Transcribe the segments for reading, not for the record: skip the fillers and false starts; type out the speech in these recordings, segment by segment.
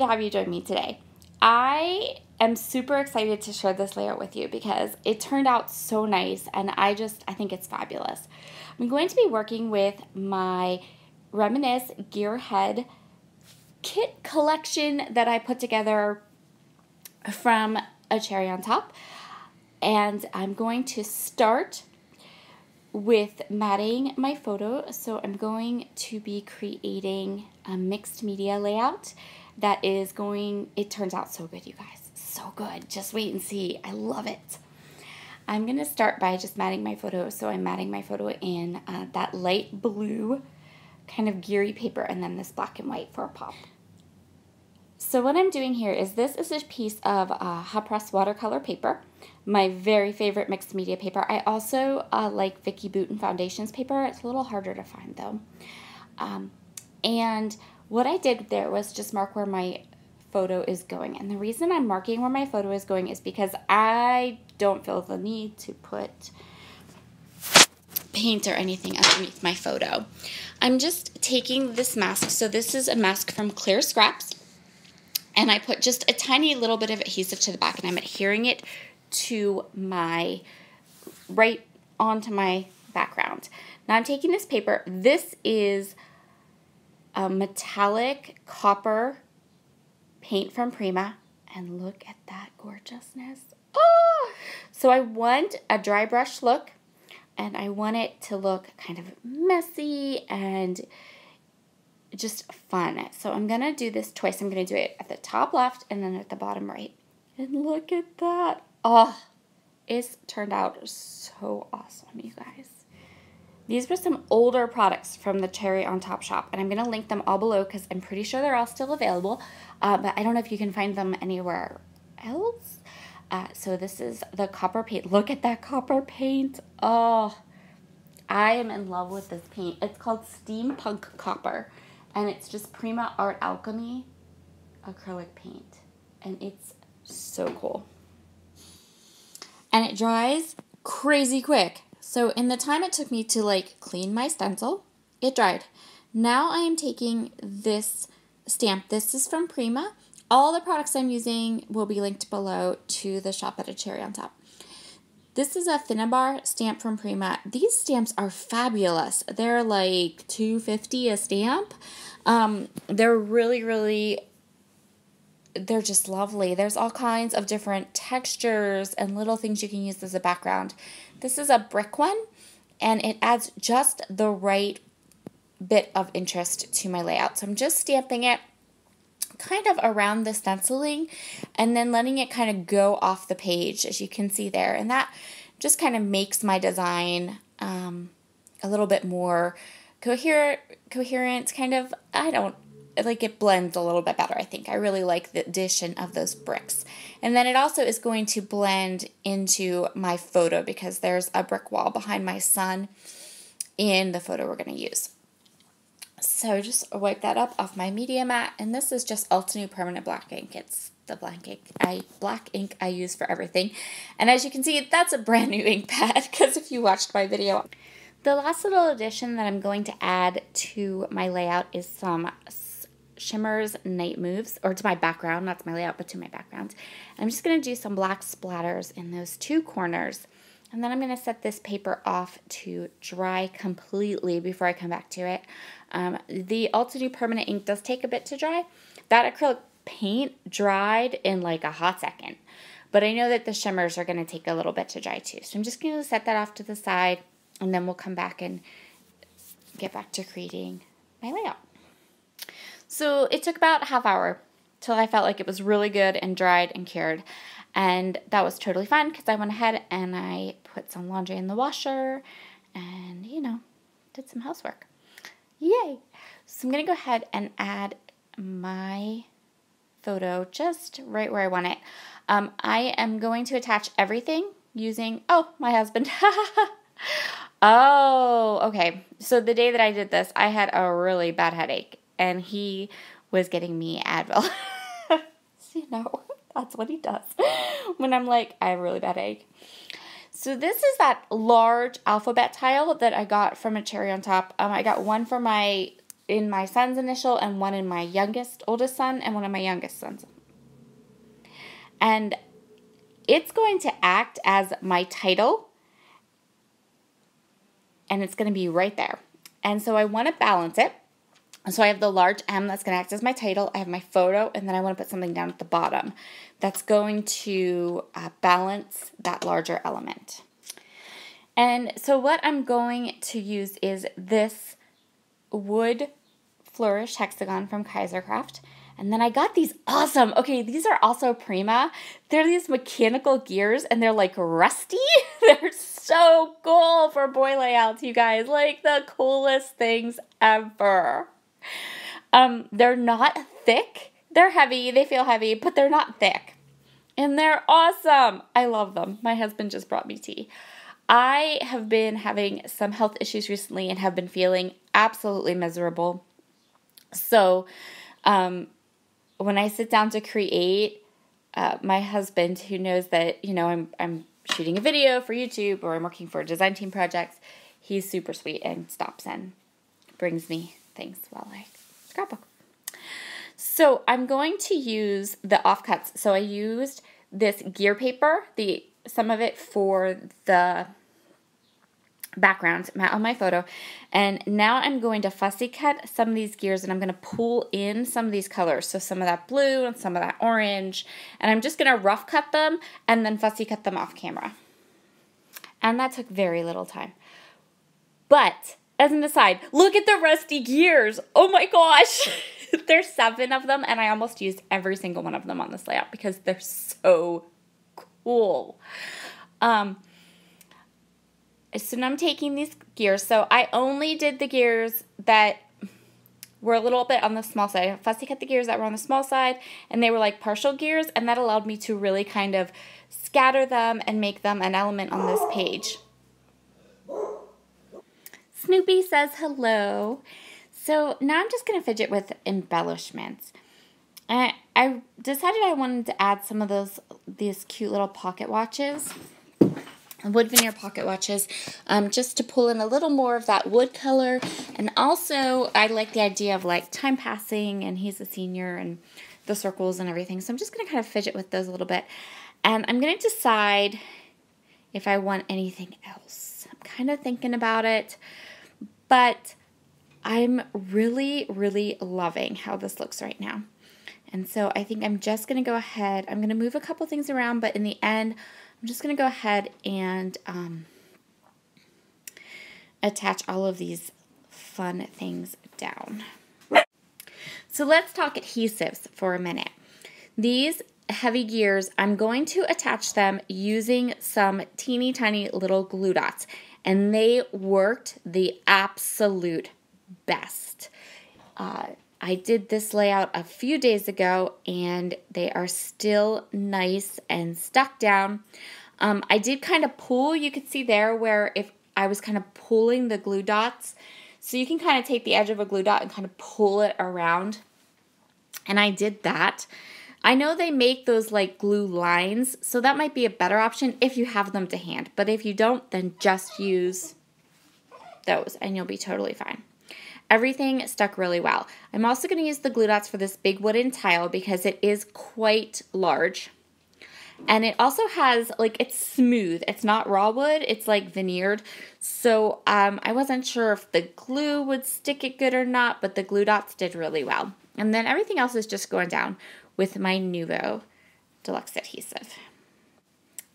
happy to have you join me today. I am super excited to share this layout with you because it turned out so nice, and I think it's fabulous. I'm going to be working with my Reminisce Gearhead kit collection that I put together from A Cherry on Top, and I'm going to start with matting my photo. So I'm going to be creating a mixed media layout that is going, it turns out so good, you guys, so good. Just wait and see, I love it. I'm gonna start by just matting my photo. So I'm matting my photo in that light blue kind of geary paper, and then this black and white for a pop. So what I'm doing here is this is a piece of hot press watercolor paper, my very favorite mixed media paper. I also like Vicki Booten Foundations paper. It's a little harder to find though. And what I did there was just mark where my photo is going. And the reason I'm marking where my photo is going is because I don't feel the need to put paint or anything underneath my photo. I'm just taking this mask. So this is a mask from Clear Scraps. And I put just a tiny little bit of adhesive to the back, and I'm adhering it to my, right onto my background. Now I'm taking this paper. This is a metallic copper paint from Prima, and look at that gorgeousness. Oh! So I want a dry brush look, and I want it to look kind of messy and just fun. So I'm going to do this twice. I'm going to do it at the top left and then at the bottom right. And look at that. Oh, it's turned out so awesome, you guys. These were some older products from the Cherry on Top shop, and I'm going to link them all below because I'm pretty sure they're all still available, but I don't know if you can find them anywhere else. So this is the copper paint. Look at that copper paint. Oh, I am in love with this paint. It's called Steampunk Copper. And it's just Prima Art Alchemy acrylic paint. And it's so cool. And it dries crazy quick. So in the time it took me to like clean my stencil, it dried. Now I am taking this stamp. This is from Prima. All the products I'm using will be linked below to the shop at A Cherry on Top. This is a Thinabar stamp from Prima. These stamps are fabulous. They're like $2.50 a stamp. They're really, really, they're just lovely. There's all kinds of different textures and little things you can use as a background. This is a brick one, and it adds just the right bit of interest to my layout. So I'm just stamping it kind of around the stenciling and then letting it kind of go off the page, as you can see there, and that just kind of makes my design a little bit more coherent, kind of, it blends a little bit better. I think I really like the addition of those bricks, and then it also is going to blend into my photo because there's a brick wall behind my sun in the photo we're going to use. So just wipe that up off my media mat, and this is just Altenew Permanent Black Ink. It's the black ink I use for everything. And as you can see, that's a brand new ink pad because if you watched my video. The last little addition that I'm going to add to my layout is some shimmers, night moves, or to my background, not to my layout, but to my background. And I'm just going to do some black splatters in those two corners. And then I'm going to set this paper off to dry completely before I come back to it. The Altenew Permanent Ink does take a bit to dry. That acrylic paint dried in like a hot second. But I know that the shimmers are going to take a little bit to dry too. So I'm just going to set that off to the side, and then we'll come back and get back to creating my layout. So it took about a half hour till I felt like it was really good and dried and cured. And that was totally fine because I went ahead and I put some laundry in the washer and, you know, did some housework. Yay! So I'm going to go ahead and add my photo just right where I want it. I am going to attach everything using, oh, my husband. Oh, okay. So the day that I did this, I had a really bad headache and he was getting me Advil. So, you know. That's what he does when I'm like, I have a really bad ache. So this is that large alphabet tile that I got from A Cherry on Top. I got one for my in my son's initial and one in my oldest son, and one in my youngest son's. And it's going to act as my title, and it's going to be right there. And so I want to balance it. So I have the large M that's going to act as my title. I have my photo, and then I want to put something down at the bottom that's going to balance that larger element. And so what I'm going to use is this wood flourish hexagon from Kaisercraft. And then I got these awesome, okay, these are also Prima. They're these mechanical gears, and they're like rusty. They're so cool for boy layouts, you guys. Like the coolest things ever. They're not thick. They're heavy. They feel heavy, but they're not thick. And they're awesome. I love them. My husband just brought me tea. I have been having some health issues recently and have been feeling absolutely miserable. So, when I sit down to create, my husband, who knows that, you know, I'm shooting a video for YouTube or I'm working for design team projects, he's super sweet and stops and brings me things while I scrapbook. So I'm going to use the offcuts. So I used this gear paper, some of it for the background on my photo, and now I'm going to fussy cut some of these gears, and I'm going to pull in some of these colors, so some of that blue and some of that orange, and I'm just going to rough cut them and then fussy cut them off camera. And that took very little time, but as an aside, look at the rusty gears. Oh my gosh. There's 7 of them, and I almost used every single one of them on this layout because they're so cool. So now I'm taking these gears. So I only did the gears that were a little bit on the small side. I fussy cut the gears that were on the small side, and they were like partial gears, and that allowed me to really kind of scatter them and make them an element on this page. Snoopy says hello. So now I'm just going to fidget with embellishments. I decided I wanted to add some of these cute little pocket watches. Wood veneer pocket watches, just to pull in a little more of that wood color. And also I like the idea of like time passing, and he's a senior, and the circles and everything. So I'm just going to kind of fidget with those a little bit. And I'm going to decide if I want anything else. I'm kind of thinking about it, but I'm really, really loving how this looks right now. And so I think I'm just going to go ahead. I'm going to move a couple things around, but in the end, I'm just going to go ahead and attach all of these fun things down. So let's talk adhesives for a minute. These heavy gears, I'm going to attach them using some teeny tiny little glue dots, and they worked the absolute best. I did this layout a few days ago, and they are still nice and stuck down. I did kind of pull, you could see there where if I was kind of pulling the glue dots. So you can kind of take the edge of a glue dot and kind of pull it around. And I did that. I know they make those like glue lines, so that might be a better option if you have them to hand. But if you don't, then just use those and you'll be totally fine. Everything stuck really well. I'm also going to use the glue dots for this big wooden tile because it is quite large. And it also has, like, it's smooth. It's not raw wood. It's, like, veneered. So I wasn't sure if the glue would stick it good or not, but the glue dots did really well. And then everything else is just going down with my Nuvo Deluxe Adhesive.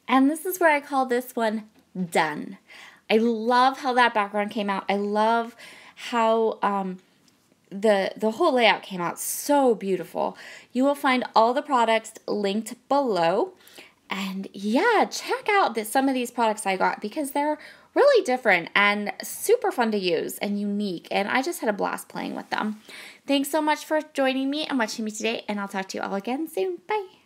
And this is where I call this one done. I love how that background came out. I love how the whole layout came out so beautiful. You will find all the products linked below. And yeah, check out some of these products I got because they're really different and super fun to use and unique. And I just had a blast playing with them. Thanks so much for joining me and watching me today, and I'll talk to you all again soon. Bye.